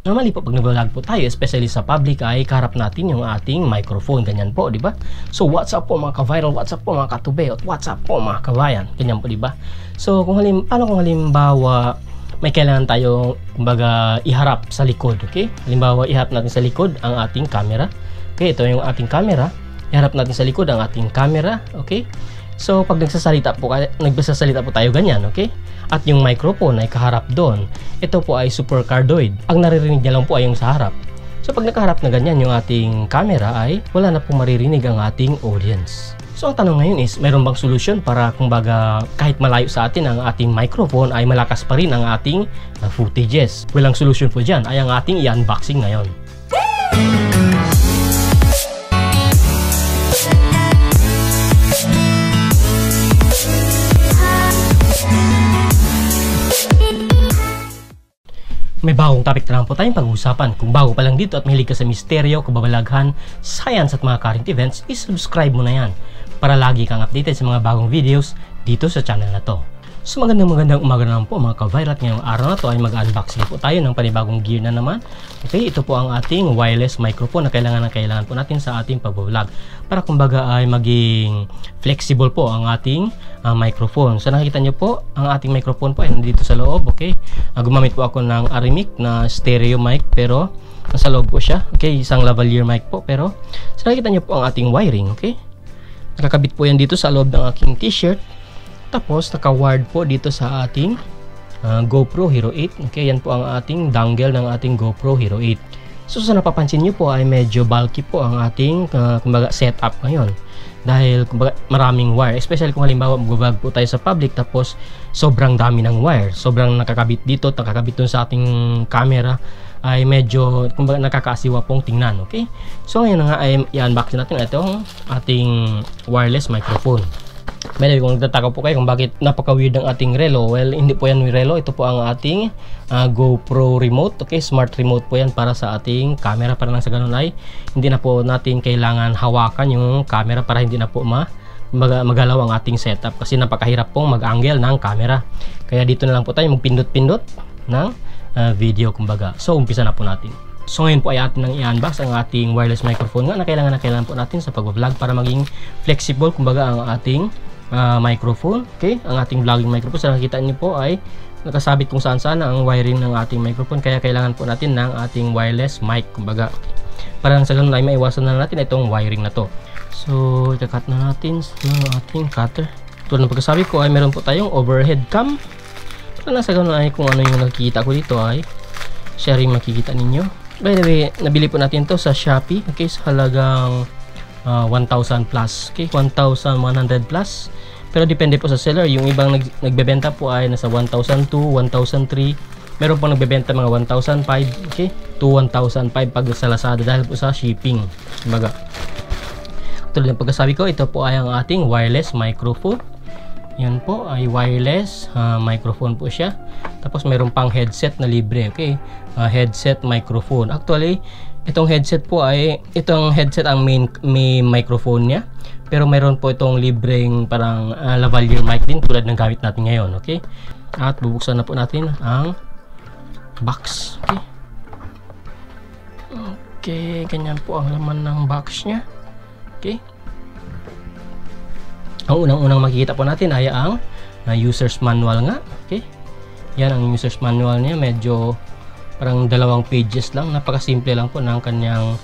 Normali po pag nagbablog po tayo, especially sa public, ay kaharap natin yung ating microphone. Ganyan po, di ba? So, what's up po mga ka-viral, what's up po mga ka-tube, at what's up po mga kabayan. Ganyan po, di ba? So, kung halimbawa, may kailangan tayo, kumbaga, iharap sa likod, okay? Halimbawa, iharap natin sa likod ang ating camera. Okay, ito yung ating camera. Iharap natin sa likod ang ating camera, okay? So, pag nagsasalita po tayo ganyan, okay? At yung microphone ay kaharap doon. Ito po ay supercardioid. Ang naririnig niya lang po ay yung sa harap. So, pag nakaharap na ganyan yung ating camera ay wala na pong maririnig ang ating audience. So, ang tanong ngayon is, mayroon bang solusyon para kumbaga kahit malayo sa atin ang ating microphone ay malakas pa rin ang ating footages? Walang solusyon po dyan ay ang ating i-unboxing ngayon. May bagong topic na lang po tayong pag-uusapan. Kung bago pa lang dito at mahilig ka sa misteryo, kababalaghan, science at mga current events, isubscribe mo na yan para lagi kang updated sa mga bagong videos dito sa channel na to. So magandang umaga na lang po mga ka-viral, at ngayong araw na to ay mag-unboxing po tayo ng panibagong gear na naman. Okay, ito po ang ating wireless microphone na kailangan po natin sa ating pagbablog para kumbaga ay maging flexible po ang ating microphone. So nakikita nyo po, ang ating microphone po ay nandito sa loob, okay? Gumamit po ako ng Arimic na stereo mic pero nasa loob po siya, okay? Isang lavalier mic po pero so nakikita nyo po ang ating wiring, okay? Nakakabit po yan dito sa loob ng aking t-shirt. Tapos, naka-wired po dito sa ating GoPro Hero 8. Okay, yan po ang ating dangle ng ating GoPro Hero 8. So, sa napapansin nyo po ay medyo bulky po ang ating kumbaga setup ngayon. Dahil kumbaga, maraming wire. Especially kung halimbawa mag-vlog po tayo sa public tapos sobrang dami ng wire. Sobrang nakakabit dito, nakakabit dun sa ating camera ay medyo kumbaga nakakasiwa pong tingnan. Okay? So, ngayon nga ay i-unbox natin itong ating wireless microphone. By the way, kung nagtataka po kayo kung bakit napaka-weird ang ating relo, well, hindi po yan yung relo. Ito po ang ating GoPro remote. Okay, smart remote po yan para sa ating camera. Para lang sa ganun ay hindi na po natin kailangan hawakan yung camera para hindi na po magalaw ang ating setup. Kasi napakahirap pong mag-angle ng camera. Kaya dito na lang po tayo magpindot-pindot ng video kumbaga. So, umpisa na po natin. So ngayon po ay atin nang i-unbox ang ating wireless microphone nga na kailangan po natin sa pag-vlog para maging flexible kumbaga ang ating microphone, okay? Ang ating vlogging microphone. So nakikita niyo po ay nakasabit kung saan-saan ang wiring ng ating microphone. Kaya kailangan po natin ng ating wireless mic, kumbaga. Para lang sa ganun ay maiwasan na natin itong wiring na to. So, ika-cut na natin ng ating cutter. Tulad ng pagkasabi ko ay meron po tayong overhead cam. Para lang sa ganun ay kung ano yung nakikita ko dito ay sharing makikita ninyo. By the way, nabili po natin to sa Shopee. Okay, sa halagang 1,000 plus, okay, 1,100 plus, pero depende po sa seller. Yung ibang nagbebenta po ay nasa 1,002, 1,003, meron pong nagbebenta mga 1,005, okay, to 1,005 pag sa Lazada dahil po sa shipping kumbaga. Tulad ng pagkasabi ko, ito po ay ang ating wireless microphone. Yan po ay wireless microphone po siya. Tapos meron pang headset na libre, okay, headset microphone. Actually itong headset po ay, itong headset ang may microphone niya. Pero mayroon po itong libreng parang lavalier mic din tulad ng gamit natin ngayon, okay? At bubuksan na po natin ang box, okay? Okay, ganyan po ang laman ng box niya, okay? Ang unang-unang makikita po natin ay ang user's manual nga, okay? Yan ang user's manual niya, medyo parang dalawang pages lang, napakasimple lang po ng kanyang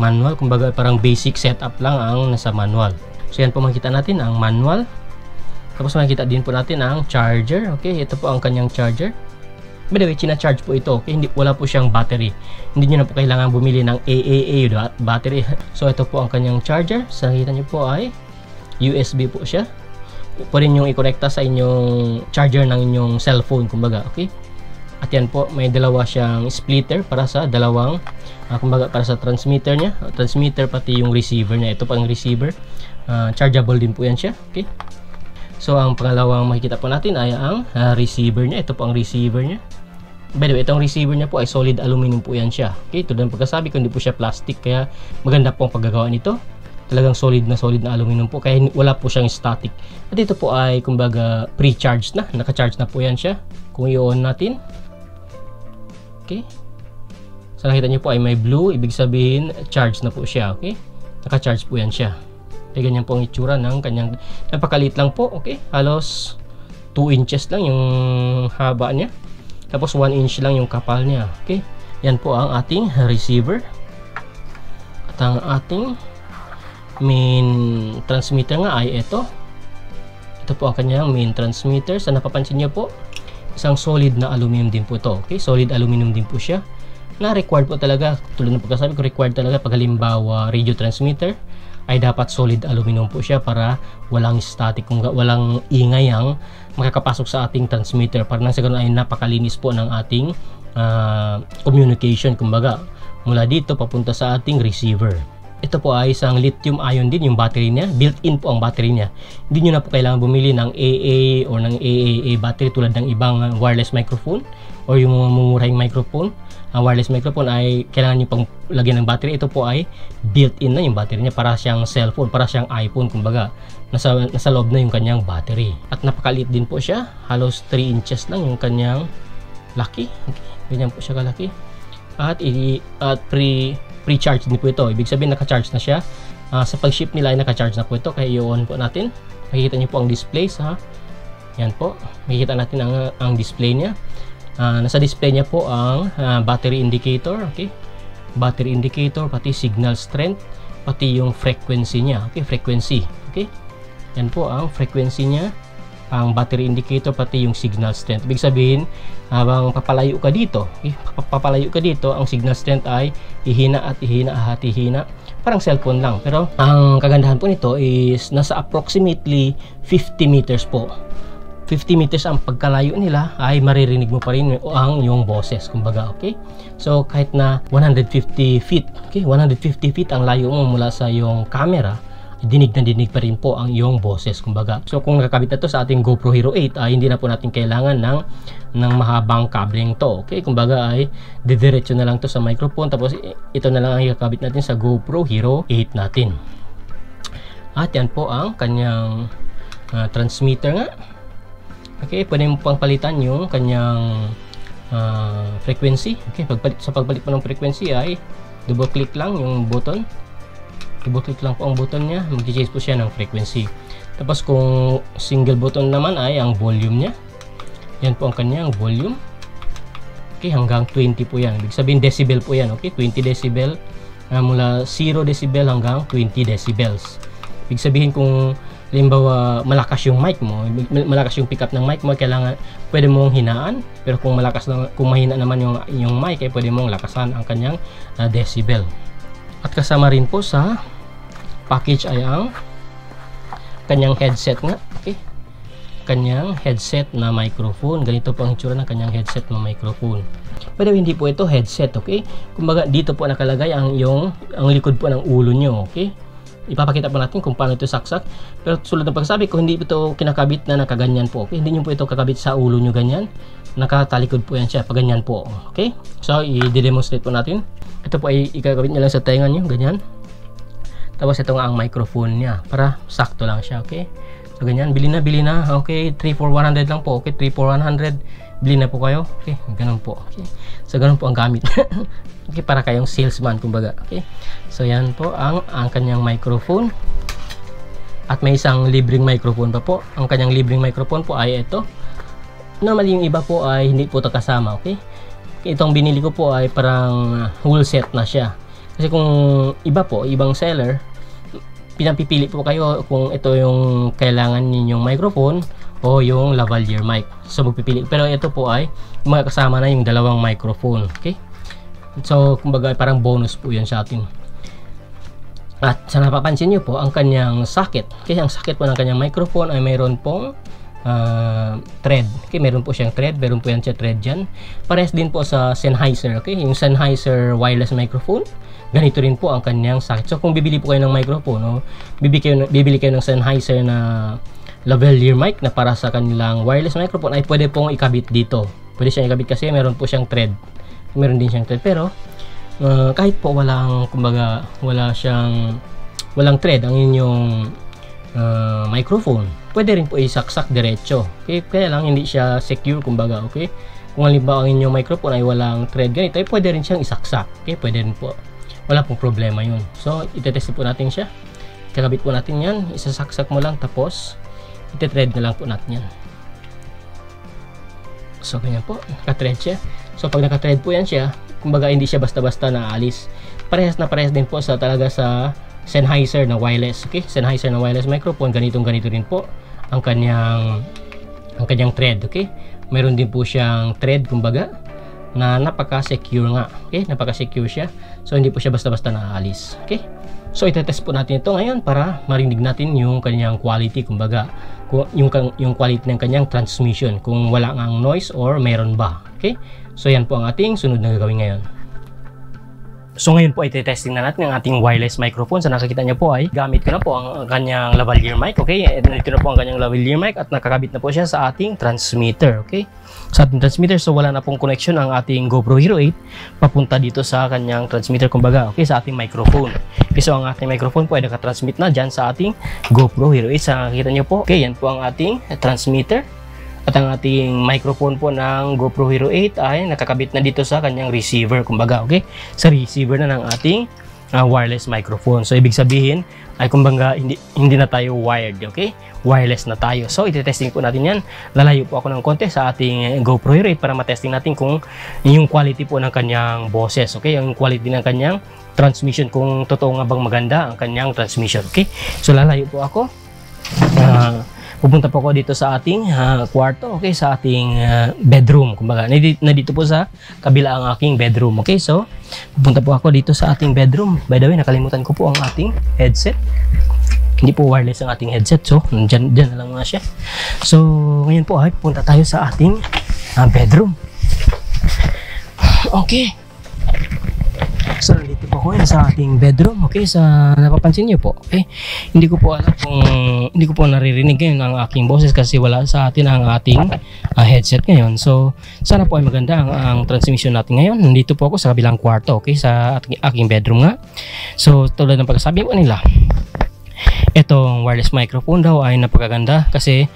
manual, kumbaga parang basic setup lang ang nasa manual. So yan po makita natin ang manual. Tapos makita din po natin ang charger, okay, ito po ang kanyang charger. By the way, china-charge po ito, okay, wala po siyang battery. Hindi nyo na po kailangan bumili ng AAA battery. So ito po ang kanyang charger, so nakita nyo po ay USB po siya. Pwede nyo i-connecta sa inyong charger ng inyong cellphone kumbaga, okay. At yan po, may dalawa siyang splitter para sa dalawang, kumbaga para sa transmitter niya. Transmitter pati yung receiver niya. Ito pang receiver. Chargeable din po yan siya. Okay? So, ang pangalawang makikita po natin ay ang receiver niya. Ito pang receiver niya. By the way, itong receiver niya po ay solid aluminum po yan siya. Okay? Tulad ng pagkasabi ko, hindi po siya plastic. Kaya maganda po ang paggagawa nito. Talagang solid na aluminum po. Kaya wala po siyang static. At ito po ay kumbaga pre-charged na. Naka-charge na po yan siya. Kung i-on natin. Okay. So nakita nyo po ay may blue, ibig sabihin charge na po siya, okay? Naka-charge po yan siya. Okay, ganyan po ang itsura ng kanyang, napakaliit lang po, okay? Halos 2 inches lang yung haba niya. Tapos 1 inch lang yung kapal niya, okay? Yan po ang ating receiver. At ang ating main transmitter nga ay ito. Ito po ang kanyang main transmitter. Sa napapansin nyo po, isang solid na aluminum din po ito, okay? Solid aluminum din po siya. Na required po talaga, tulad ng pagkasabi ko, required talaga pag halimbawa radio transmitter ay dapat solid aluminum po siya para walang static, kung walang ingay ang makakapasok sa ating transmitter, para nang sa ganun ay napakalinis po ng ating communication, kumbaga mula dito papunta sa ating receiver. Ito po ay isang lithium ion din yung battery niya, built-in po ang battery niya. Hindi nyo na po kailangan bumili ng AA or ng AAA battery tulad ng ibang wireless microphone or yung mga mumurahing microphone. Ang wireless microphone ay kailangan nyo pang lagyan ng battery. Ito po ay built-in na yung battery niya, para siyang cellphone, para siyang iPhone, kumbaga nasa loob na yung kanyang battery. At napakaliit din po siya, halos 3 inches lang yung kanyang laki, okay, ganyan po siya kalaki. At pre-charge din po ito, ibig sabihin naka-charge na siya. Sa pag-ship nila ay naka-charge na po ito, kaya i-on po natin. Makikita nyo po ang display sa, yan po, makikita natin ang display niya. Nasa display niya po ang battery indicator, okay? Battery indicator, pati signal strength, pati yung frequency niya, okay? Frequency, okay? Yan po ang frequency niya, ang battery indicator, pati yung signal strength. Ibig sabihin, habang papalayo ka dito, okay? Papalayo ka dito, ang signal strength ay ihina at ihina at ihina, parang cellphone lang. Pero ang kagandahan po nito is nasa approximately 50 meters po. 50 meters ang pagkalayo nila ay maririnig mo pa rin ang yung boses, kumbaga, okay? So kahit na 150 feet, okay? 150 feet ang layo mo mula sa yung camera, dinig na dinig pa rin po ang yung boses, kumbaga. So kung nakakabit na to sa ating GoPro Hero 8 ay hindi na po natin kailangan ng mahabang kableng to, okay? Kumbaga ay didiretso na lang to sa microphone, tapos ito na lang ang ikakabit natin sa GoPro Hero 8 natin. At yan po ang kanyang transmitter nga. Okay, pwede mo pang palitan yung kanyang frequency. Okay, sa pagpalit po ng frequency ay double click lang yung button. Double click lang po ang button niya, mag-change po siya ng frequency. Tapos kung single button naman ay ang volume niya. Yan po ang kanyang volume. Okay, hanggang 20 po yan. Ibig sabihin decibel po yan. Okay, 20 decibel mula 0 decibel hanggang 20 decibels. Ibig sabihin kung halimbawa malakas yung mic mo, malakas yung pickup ng mic mo, kailangan pwede mong hinaan. Pero kung malakas na, kung mahina naman yung mic, eh pwede mong lakasan ang kanyang decibel. At kasama rin po sa package ay ang kanyang headset nga, okay? Kanyang headset na microphone. Ganito po ang itsura ng kanyang headset na microphone. Pero hindi po ito headset, okay? Kumbaga dito po nakalagay ang likod po ng ulo nyo, okay? Ipapakita po natin kung paano ito saksak. Pero tulad ng pagsabi ko, hindi ito kinakabit na nakaganyan po, okay? Hindi nyo po ito kakabit sa ulo nyo ganyan. Nakatalikod po yan siya, paganyan po, okay? So i-demonstrate po natin. Ito po ay ikakabit nyo lang sa tenga nyo, ganyan. Tapos ito nga ang microphone niya, para sakto lang siya, okay? So ganyan, bili na, okay? 3,400 lang po, okay? 3,400, bili na po kayo, okay? Ganun po, okay? So ganun po ang gamit. Okay, para kayong salesman, kumbaga, okay? So yan po ang kanyang microphone. At may isang libreng microphone pa po. Ang kanyang libreng microphone po ay ito. Normally yung iba po ay hindi po ito kasama, okay? Itong binili ko po ay parang whole set na siya. Kasi kung iba po, ibang seller, pinapipili po kayo kung ito yung kailangan ninyong microphone o yung lavalier mic. So magpipili. Pero ito po ay mga kasama na yung dalawang microphone, okay? So kumbaga parang bonus po yan sa atin. At sa napapansin nyo po ang kanyang socket, okay, ang socket po ng kanyang microphone ay mayroon pong thread, okay, mayroon po siyang thread, mayroon po yan siya thread dyan. Parehas din po sa Sennheiser, okay, yung Sennheiser wireless microphone, ganito rin po ang kanyang socket. So kung bibili po kayo ng microphone, no, bibili kayo ng Sennheiser na lavalier mic na para sa kanilang wireless microphone, ay pwede pong ikabit dito, pwede siyang ikabit kasi mayroon po siyang thread. Meron din siyang thread, pero kahit po walang, kumbaga walang thread ang inyong microphone, pwede rin po isaksak diretso, okay? Kaya lang hindi siya secure, kumbaga, okay? kung halimbawa ang inyong microphone ay walang thread ganito, ay pwede rin siyang isaksak. Okay, pwede rin po, wala pong problema yun. So itetest po natin siya, kakabit po natin yan, isasaksak mo lang, tapos itetread na lang po natin yan. So ganyan po, naka-thread siya. So pag naka-thread po yan siya, kumbaga hindi siya basta-basta naalis. Parehas na parehas din po sa talaga sa Sennheiser na wireless. Okay, Sennheiser na wireless microphone, ganito rin po ang kanyang thread. Okay, meron din po siyang thread kumbaga na napaka-secure nga. Okay, napaka-secure siya. So hindi po siya basta-basta naalis. Okay, so itetest po natin ito ngayon para marinig natin yung kanyang quality kumbaga. Yung quality ng kanyang transmission, kung wala ang noise or meron ba. Okay, so yan po ang ating sunod na gagawin ngayon. So ngayon po ay testing na natin ang ating wireless microphone. Sa nakikita niyo po ay gamit ko na po ang kanyang lavalier mic. Okay, ito na po ang kanyang lavalier mic at nakakabit na po siya sa ating transmitter. Okay, sa ating transmitter. So wala na pong connection ang ating GoPro Hero 8 papunta dito sa kanyang transmitter kumbaga. Okay, sa ating microphone. Okay, so ang ating microphone po ay nakatransmit na dyan sa ating GoPro Hero 8. Sa nakikita nyo po, okay, yan po ang ating transmitter. At ang ating microphone po ng GoPro Hero 8 ay nakakabit na dito sa kanyang receiver kumbaga. Okay, sa receiver na ng ating wireless microphone. So ibig sabihin ay kumbaga hindi na tayo wired. Okay, wireless na tayo. So itetesting po natin yan. Lalayo po ako ng konti sa ating GoPro Hero 8 para matesting natin kung yung quality po ng kanyang boses. Okay, yung quality ng kanyang transmission, kung totoo nga bang maganda ang kanyang transmission. Okay, so lalayo po ako, pupunta po ako dito sa ating kwarto. Okay, sa ating bedroom kumbaga, nandito po sa kabila ang aking bedroom. Okay, so pupunta po ako dito sa ating bedroom. By the way, nakalimutan ko po ang ating headset. Hindi po wireless ang ating headset. So, dyan na lang na siya. So, ngayon po ay punta tayo sa ating bedroom. Okay. So, nandito po ako sa ating bedroom. Okay, sa napapansin niyo po. Okay, hindi ko po alam kung hindi ko po naririnig ngayon ang aking boses kasi wala sa atin ang ating headset ngayon. So, sana po ay maganda ang transmission natin ngayon. Nandito po ako sa kabilang kwarto. Okay, sa aking bedroom nga. So, tulad ng pagsabi ko nila, itong wireless microphone daw ay napakaganda kasi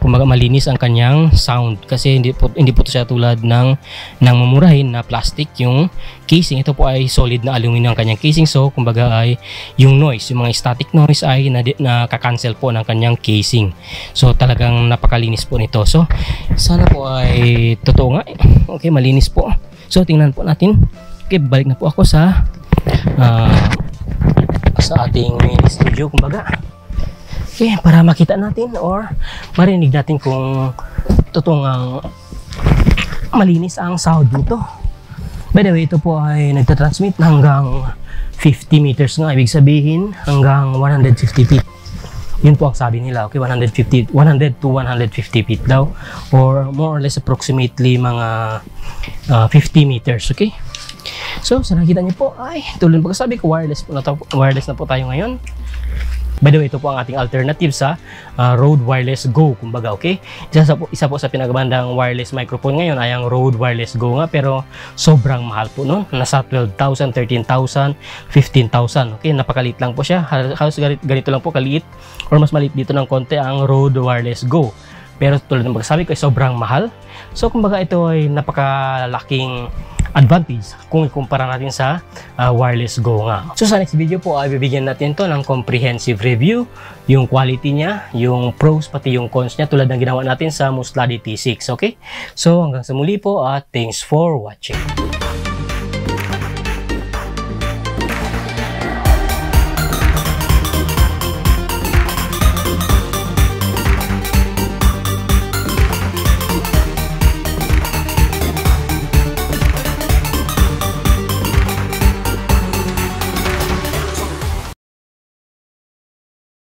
kumbaga malinis ang kanyang sound kasi hindi po siya tulad ng mamurahin na plastic yung casing. Ito po ay solid na aluminum ang kanyang casing. So kumbaga ay yung noise, yung mga static noise ay nakakancel po ng kanyang casing. So talagang napakalinis po nito. So sana po ay totoo nga. Okay, malinis po. So tingnan po natin. Okay, balik na po ako sa ating mini studio kumbaga. Okay, para makita natin or marinig natin kung totoong malinis ang sound nito. By the way, ito po ay nagtatransmit hanggang 50 meters nga, ibig sabihin hanggang 150 feet. Yun po ang sabi nila. Okay, 100 to 150 feet daw or more or less approximately mga 50 meters. Okay, so sa nakita niyo po ay tulad ng pagsabi ko, wireless na po tayo ngayon. By the way, ito po ang ating alternative sa Rode Wireless Go kumbaga. Okay, isa po sa pinagmamahal ng wireless microphone ngayon ay ang Rode Wireless Go nga, pero sobrang mahal po noon, nasa 12,000, 13,000, 15,000. Okay, napakaliit lang po siya, halos ganito lang po kaliit or mas maliit dito ng konti ang Rode Wireless Go. Pero tulad ng pagsabi ko ay sobrang mahal. So kumbaga ito ay napakalaking advantage kung ikumpara natin sa wireless go nga. So sa next video po ay bibigyan natin to ng comprehensive review, yung quality niya, yung pros pati yung cons niya tulad ng ginawa natin sa Musladi T6. Okay, so hanggang sa muli po at thanks for watching.